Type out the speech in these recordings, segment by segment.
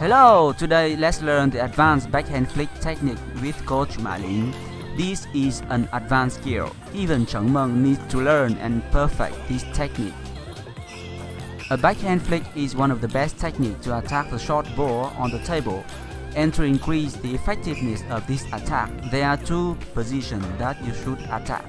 Hello! Today let's learn the advanced backhand flick technique with Coach Ma Lin. This is an advanced skill. Even Chen Meng needs to learn and perfect this technique. A backhand flick is one of the best techniques to attack the short ball on the table. And to increase the effectiveness of this attack, there are two positions that you should attack.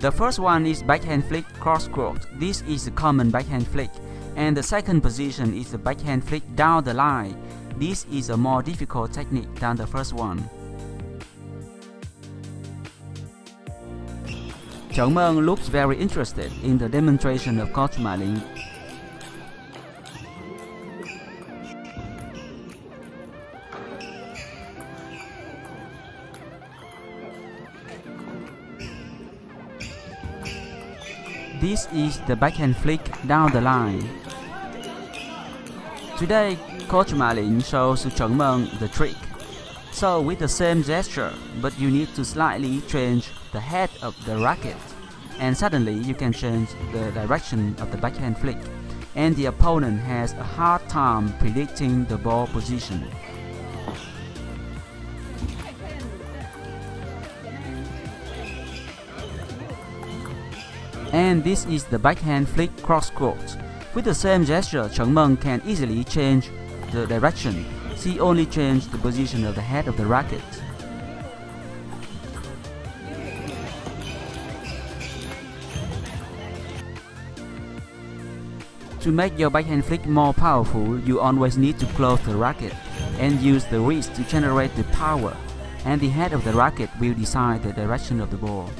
The first one is backhand flick cross-court. This is a common backhand flick. And the second position is the backhand flick down the line. This is a more difficult technique than the first one. Chen Meng looks very interested in the demonstration of Coach Ma Lin. This is the backhand flick down the line. Today, Coach Ma Lin shows Chen Meng the trick. So with the same gesture, but you need to slightly change the head of the racket. And suddenly you can change the direction of the backhand flick. And the opponent has a hard time predicting the ball position. And this is the backhand flick cross-court. With the same gesture, Chen Meng can easily change the direction. She only changed the position of the head of the racket. To make your backhand flick more powerful, you always need to close the racket and use the wrist to generate the power, and the head of the racket will decide the direction of the ball.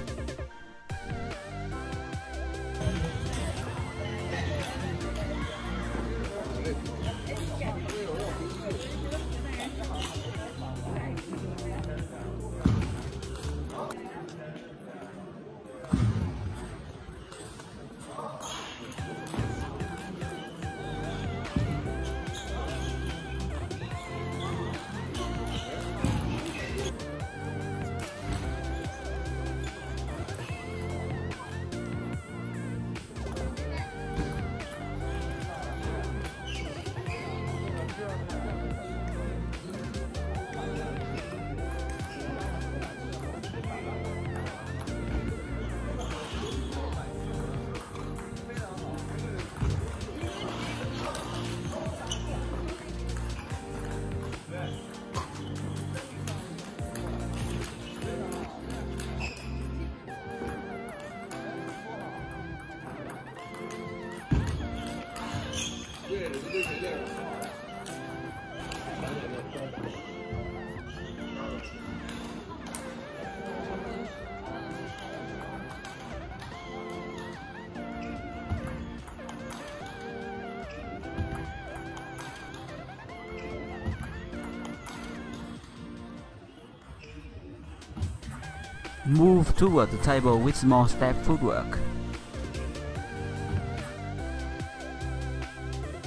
Move toward the table with small step footwork.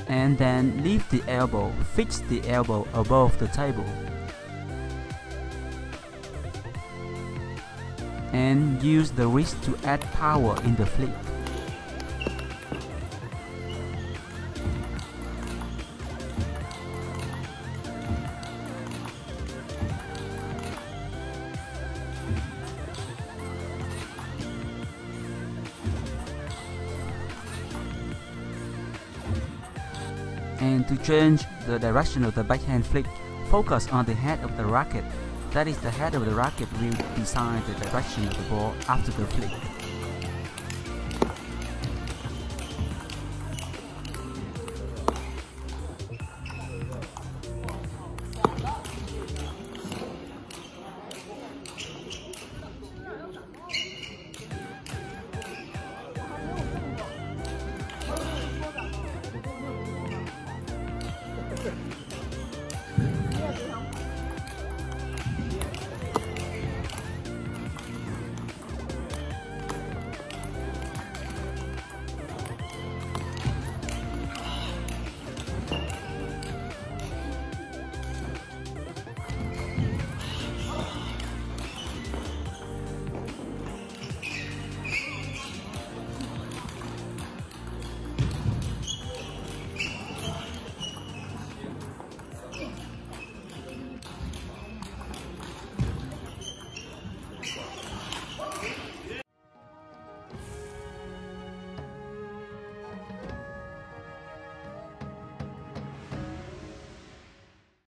And then lift the elbow, fix the elbow above the table. And use the wrist to add power in the flick. And to change the direction of the backhand flick, focus on the head of the racket. That is, the head of the racket will decide the direction of the ball after the flick.